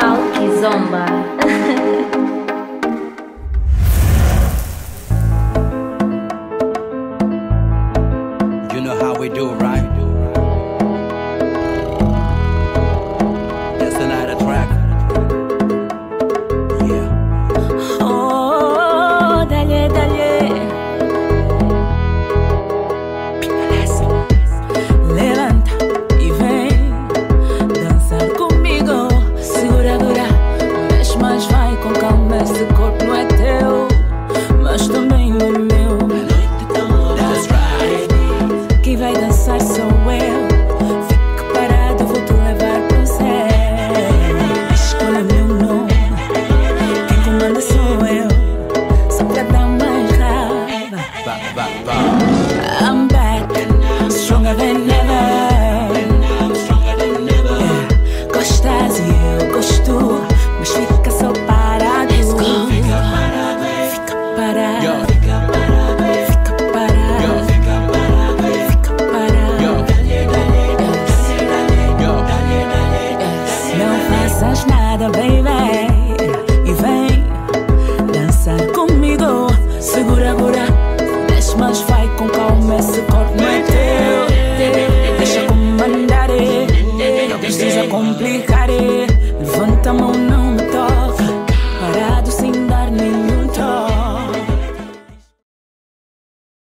Tchau, Kizomba! You know how we do, right? That's another track. Yeah. Oh, dale, dale. Levanta e vem dançar comigo. Segura, dura, mexe, mas vai com calma. Esse corpo não é teu, mas também não é meu. That's right. Quem vai dançar sou eu. I'm back, stronger than ever. Yeah. Gostas e eu gosto, mas fica só parado. Fica parado, fica parado, fica parado, fica parado, fica parado. Não faças nada, baby, e vem dançar comigo. Segura, segura. Mas vai com calma, esse corpo não é teu. Deixa comandar, não precisa complicar. Levanta a mão.